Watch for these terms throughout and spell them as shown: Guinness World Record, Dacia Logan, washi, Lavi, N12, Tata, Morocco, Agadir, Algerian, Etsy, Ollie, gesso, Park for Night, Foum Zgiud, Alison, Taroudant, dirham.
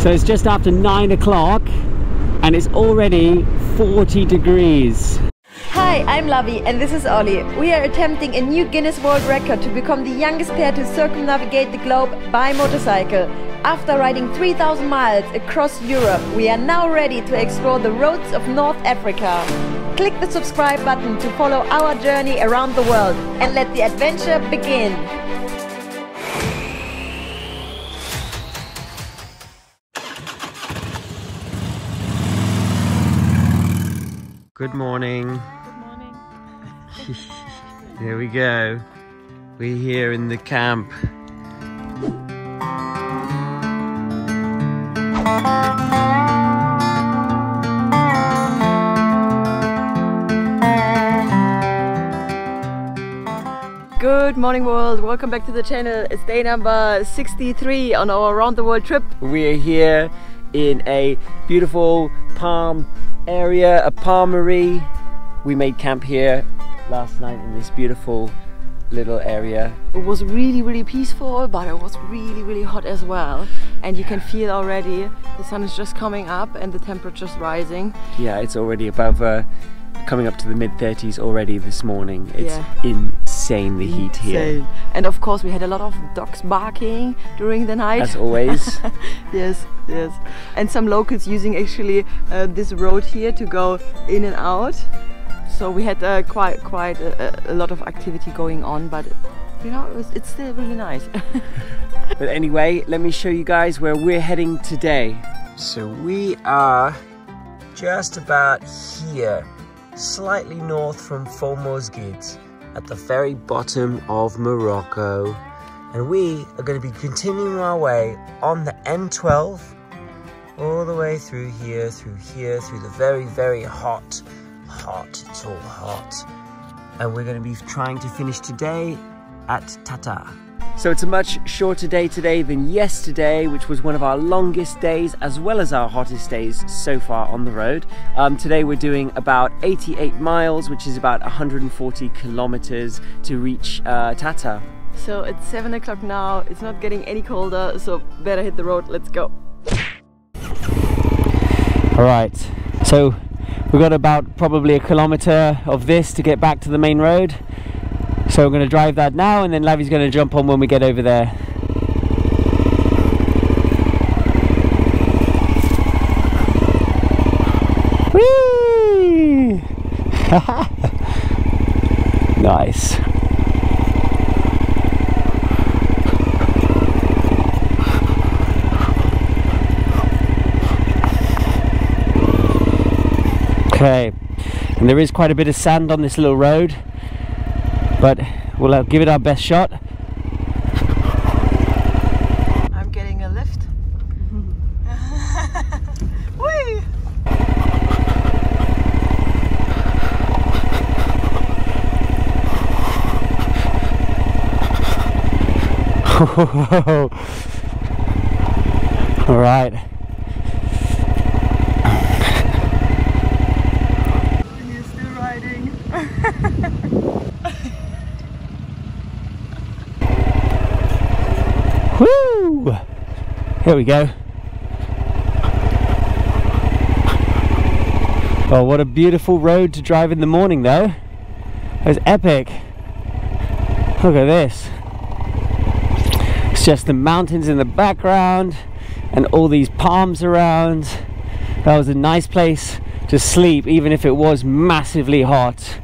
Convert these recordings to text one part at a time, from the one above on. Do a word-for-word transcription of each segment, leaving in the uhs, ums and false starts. So it's just after nine o'clock and it's already forty degrees. Hi, I'm Lavi and this is Ollie. We are attempting a new Guinness World Record to become the youngest pair to circumnavigate the globe by motorcycle. After riding three thousand miles across Europe, we are now ready to explore the roads of North Africa. Click the subscribe button to follow our journey around the world and let the adventure begin. Good morning. Good morning. Here we go. We're here in the camp. Good morning world, welcome back to the channel. It's day number sixty-three on our around the world trip. We are here in a beautiful palm area, a palmery. We made camp here last night in this beautiful little area. It was really really peaceful, but it was really really hot as well, and you can feel already the sun is just coming up and the temperature's rising. Yeah, it's already above uh, coming up to the mid thirties already this morning. It's yeah. insane the heat insane. here. And of course we had a lot of dogs barking during the night. As always. Yes, yes. And some locals using actually uh, this road here to go in and out. So we had uh, quite quite a, a lot of activity going on, but you know, it was, it's still really nice. But anyway, let me show you guys where we're heading today. So we are just about here, slightly north from Foum Zgiud, at the very bottom of Morocco, and we are going to be continuing our way on the N twelve all the way through here, through here, through the very, very hot, hot, it's all hot, and we're going to be trying to finish today at Tata. So it's a much shorter day today than yesterday, which was one of our longest days as well as our hottest days so far on the road. Um, today we're doing about eighty-eight miles, which is about one hundred forty kilometers to reach uh, Tata. So it's seven o'clock now, it's not getting any colder, so better hit the road, let's go. Alright, so we've got about probably a kilometer of this to get back to the main road. So we're going to drive that now, and then Lavi's going to jump on when we get over there. Whee! Nice. Okay, and there is quite a bit of sand on this little road, but we'll give it our best shot. I'm getting a lift. Whee! All right. Woo! Here we go. Oh, what a beautiful road to drive in the morning though. It was epic. Look at this. It's just the mountains in the background and all these palms around. That was a nice place to sleep, even if it was massively hot.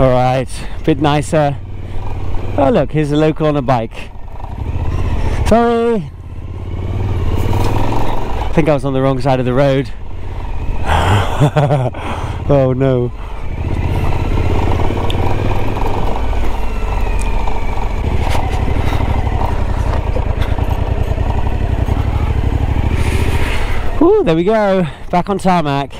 All right, a bit nicer. Oh look, here's a local on a bike. Sorry! I think I was on the wrong side of the road. Oh no. Ooh, there we go, back on tarmac.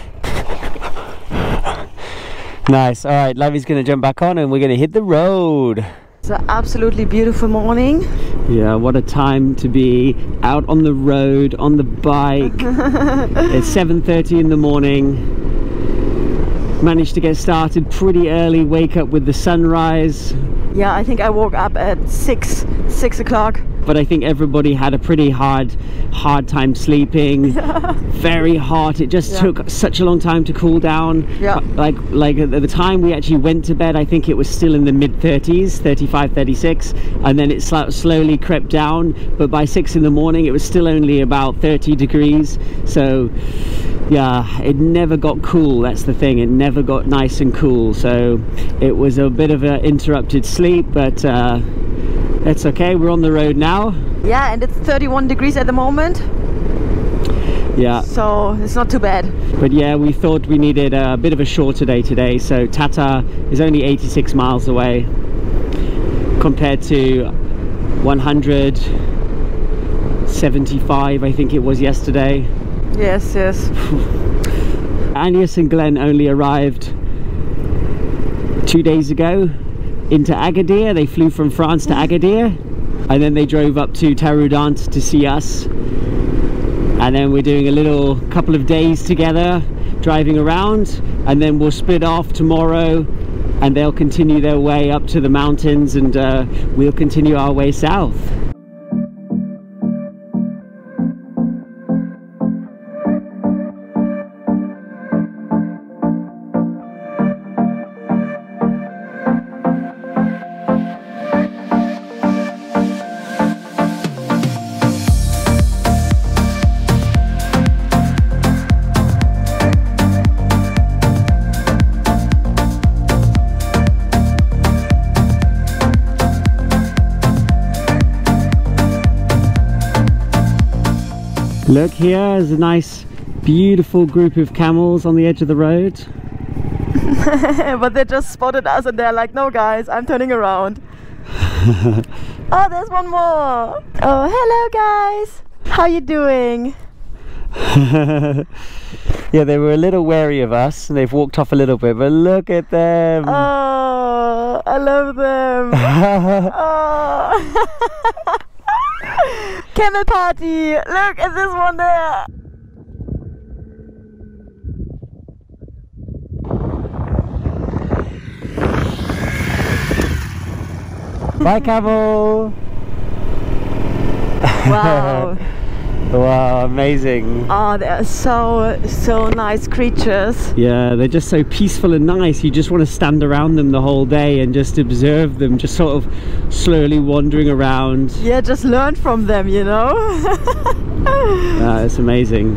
Nice. All right, Lavi's going to jump back on and we're going to hit the road. It's an absolutely beautiful morning. Yeah, what a time to be out on the road, on the bike. It's seven thirty in the morning. Managed to get started pretty early, wake up with the sunrise. yeah, I think I woke up at six six o'clock. But I think everybody had a pretty hard hard time sleeping. Yeah. Very hot. It just yeah. took such a long time to cool down. Yeah. Like like at the time we actually went to bed, I think it was still in the mid thirties, thirty-five, thirty-six, and then it sl slowly crept down, but by six in the morning it was still only about thirty degrees. So yeah, it never got cool, that's the thing. It never got nice and cool, so it was a bit of an interrupted sleep, but uh, it's okay, we're on the road now. Yeah, and it's thirty-one degrees at the moment. Yeah. So it's not too bad. But yeah, we thought we needed a bit of a shorter day today, so Tata is only eighty-six miles away compared to one hundred seventy-five, I think it was yesterday. Yes, yes. Agnes and Glenn only arrived two days ago into Agadir. They flew from France to Agadir, and then they drove up to Taroudant to see us, and then we're doing a little couple of days together driving around, and then we'll split off tomorrow and they'll continue their way up to the mountains, and uh, we'll continue our way south. Look, here is a nice, beautiful group of camels on the edge of the road. But they just spotted us and they're like, no guys, I'm turning around. Oh, there's one more. Oh, hello guys. How you doing? Yeah, they were a little wary of us and they've walked off a little bit, but look at them. Oh, I love them. Oh. Camel party! Look at this one there! Bye camel! Wow! Wow, amazing! Oh, they are so, so nice creatures. Yeah, they're just so peaceful and nice. You just want to stand around them the whole day and just observe them, just sort of slowly wandering around. Yeah, just learn from them, you know? Yeah, it's amazing.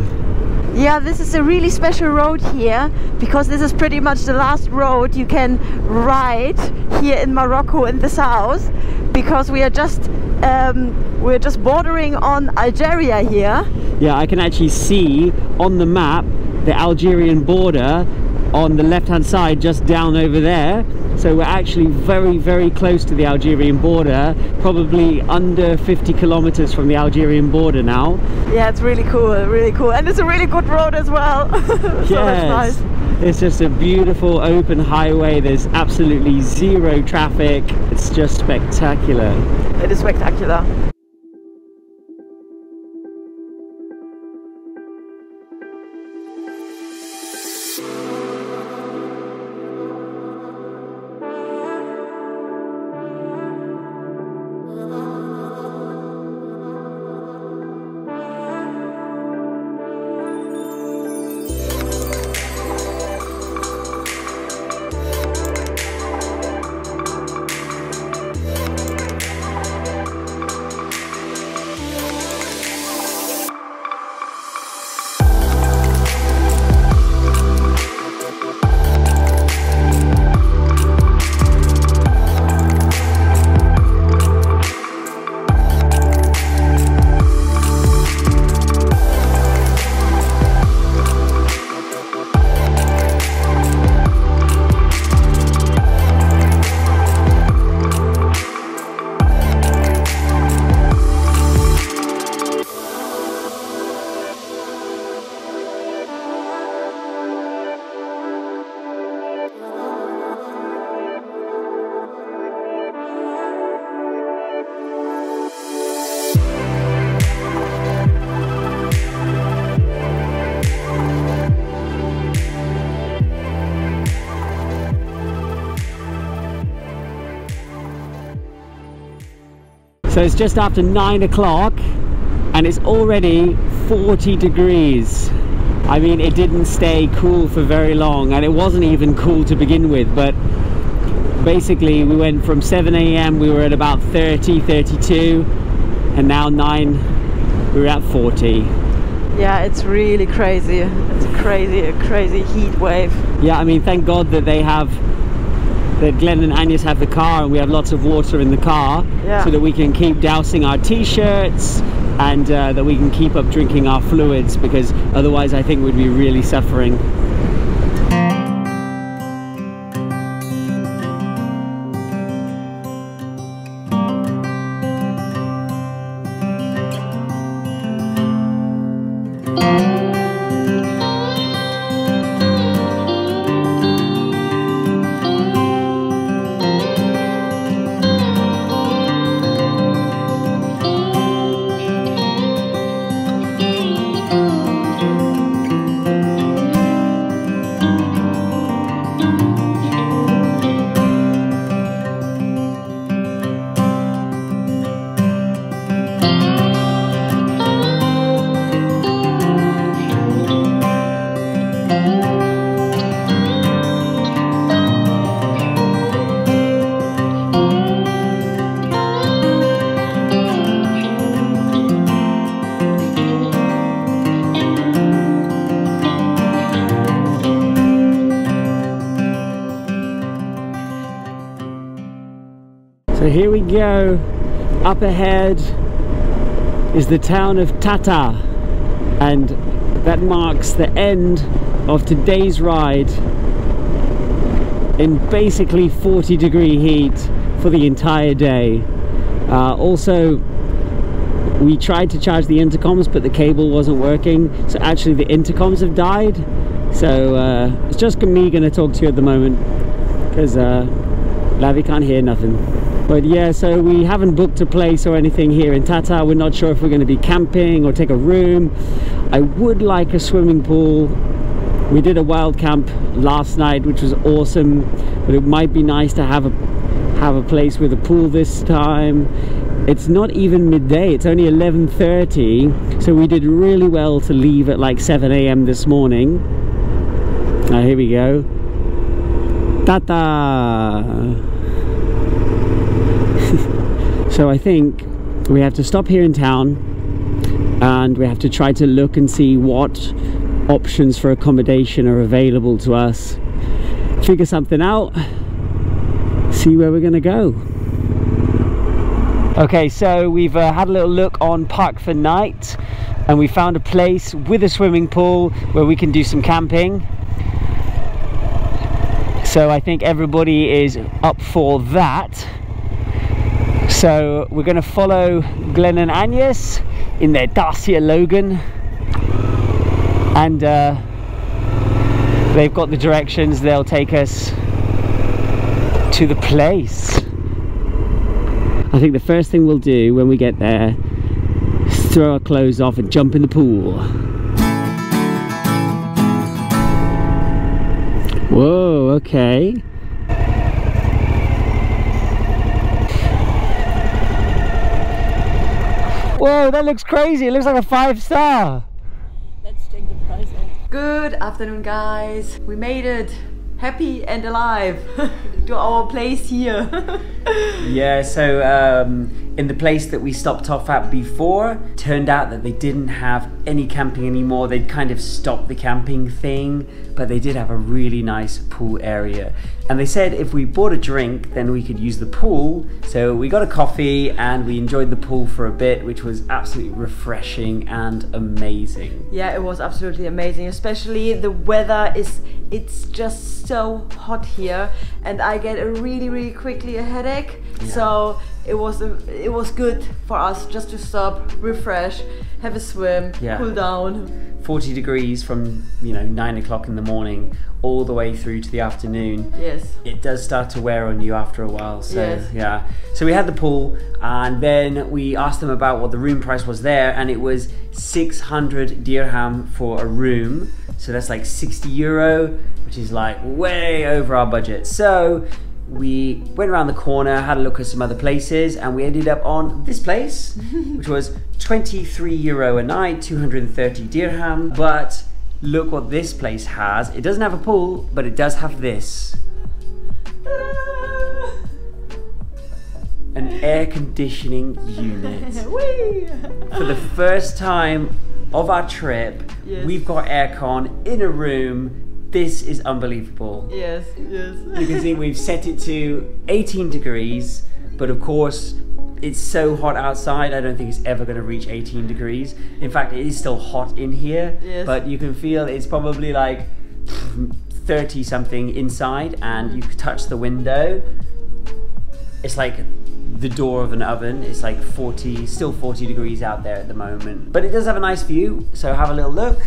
Yeah, this is a really special road here, because this is pretty much the last road you can ride here in Morocco in the south, because we are just Um, we're just bordering on Algeria here. Yeah, I can actually see on the map the Algerian border on the left hand side just down over there. So we're actually very very close to the Algerian border, probably under fifty kilometers from the Algerian border now. Yeah, it's really cool, really cool, and it's a really good road as well. So yes, that's nice. It's just a beautiful open highway. There's absolutely zero traffic. It's just spectacular. It is spectacular. So it's just after nine o'clock and it's already forty degrees. I mean, it didn't stay cool for very long, and it wasn't even cool to begin with, but basically we went from seven A M we were at about thirty, thirty-two, and now nine we were at forty. Yeah, it's really crazy. It's a crazy, a crazy heat wave. Yeah, I mean, thank God that they have, that Glenn and Agnes have the car and we have lots of water in the car, yeah, so that we can keep dousing our t-shirts and uh, that we can keep up drinking our fluids, because otherwise I think we'd be really suffering. Here we go, up ahead is the town of Tata, and that marks the end of today's ride in basically forty degree heat for the entire day. Uh, also, we tried to charge the intercoms but the cable wasn't working, so actually the intercoms have died, so uh, it's just me going to talk to you at the moment because uh, Lavi can't hear nothing. But yeah, so we haven't booked a place or anything here in Tata. We're not sure if we're going to be camping or take a room. I would like a swimming pool. We did a wild camp last night, which was awesome, but it might be nice to have a have a place with a pool this time. It's not even midday, it's only eleven thirty, so we did really well to leave at like seven A M this morning. Now here we go, Tata! So I think we have to stop here in town and we have to try to look and see what options for accommodation are available to us. Figure something out, see where we're gonna go. Okay, so we've uh, had a little look on Park for Night and we found a place with a swimming pool where we can do some camping. So I think everybody is up for that. So we're going to follow Glenn and Agnes in their Dacia Logan, and uh, they've got the directions, they'll take us to the place. I think the first thing we'll do when we get there is throw our clothes off and jump in the pool. Whoa, okay. Whoa, that looks crazy. It looks like a five star. Let's take the prize out. Good afternoon, guys. We made it, happy and alive, to our place here. Yeah, so um, in the place that we stopped off at before, turned out that they didn't have any camping anymore. They'd kind of stopped the camping thing, but they did have a really nice pool area. And they said if we bought a drink, then we could use the pool. So we got a coffee and we enjoyed the pool for a bit, which was absolutely refreshing and amazing. Yeah, it was absolutely amazing, especially the weather is, it's just so hot here and I get a really, really quickly a headache. Yeah. So it was, a, it was good for us just to stop, refresh, have a swim, yeah, cool down. forty degrees from, you know, nine o'clock in the morning all the way through to the afternoon. Yes. It does start to wear on you after a while, so yes. Yeah. So we had the pool and then we asked them about what the room price was there, and it was six hundred dirham for a room. So that's like sixty euro, which is like way over our budget. So we went around the corner, had a look at some other places, and we ended up on this place, which was twenty-three euro a night, two hundred thirty dirham. But look what this place has. It doesn't have a pool, but it does have this. An air conditioning unit. For the first time of our trip, yes, we've got aircon in a room. This is unbelievable. Yes, yes. You can see we've set it to eighteen degrees, but of course it's so hot outside, I don't think it's ever going to reach eighteen degrees. In fact, it is still hot in here, yes, but you can feel it's probably like thirty something inside, and you touch the window, it's like the door of an oven. It's like forty, still forty degrees out there at the moment. But it does have a nice view, so have a little look.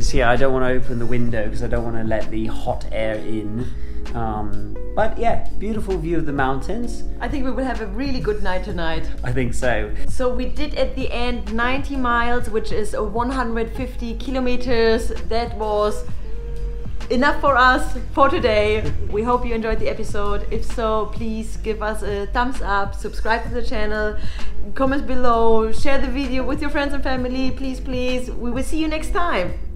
See, I don't want to open the window because I don't want to let the hot air in. Um, but yeah, beautiful view of the mountains. I think we will have a really good night tonight. I think so. So we did at the end ninety miles, which is one hundred fifty kilometers. That was enough for us for today. We hope you enjoyed the episode. If so, please give us a thumbs up, subscribe to the channel, comment below, share the video with your friends and family. Please, please. We will see you next time.